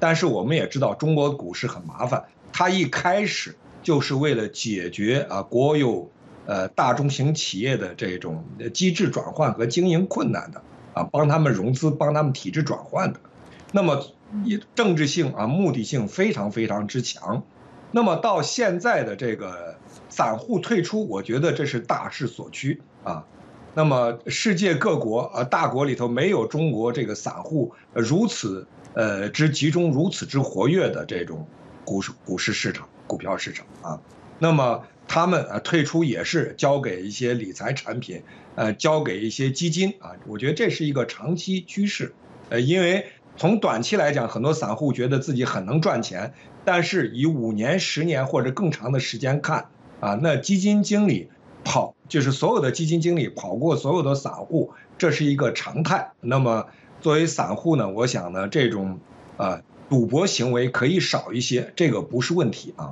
但是我们也知道，中国股市很麻烦，它一开始就是为了解决啊国有大中型企业的这种机制转换和经营困难的啊，帮他们融资，帮他们体制转换的。那么政治性啊目的性非常非常之强。那么到现在的这个散户退出，我觉得这是大势所趋啊。那么世界各国啊大国里头没有中国这个散户如此之集中、如此之活跃的这种股市市场、股票市场啊。那么他们啊退出也是交给一些理财产品，交给一些基金啊。我觉得这是一个长期趋势，因为从短期来讲，很多散户觉得自己很能赚钱，但是以5年、10年或者更长的时间看啊，那基金经理跑就是所有的基金经理跑过所有的散户，这是一个常态。那么作为散户呢，我想呢，这种赌博行为可以少一些，这个不是问题啊。